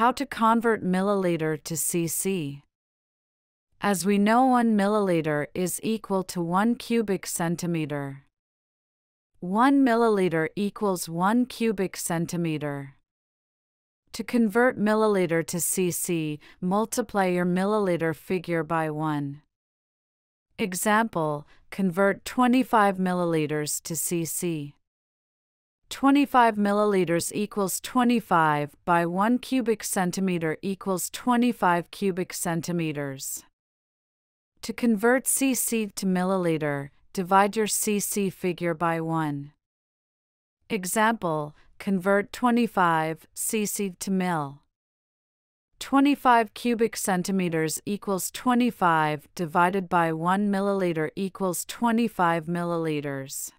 How to convert milliliter to cc. As we know, 1 milliliter is equal to 1 cubic centimeter. 1 milliliter equals 1 cubic centimeter. To convert milliliter to cc, multiply your milliliter figure by 1. Example, convert 25 milliliters to cc. 25 milliliters equals 25 by 1 cubic centimeter equals 25 cubic centimeters. To convert cc to milliliter, divide your cc figure by 1. Example, convert 25 cc to mil. 25 cubic centimeters equals 25 divided by 1 milliliter equals 25 milliliters.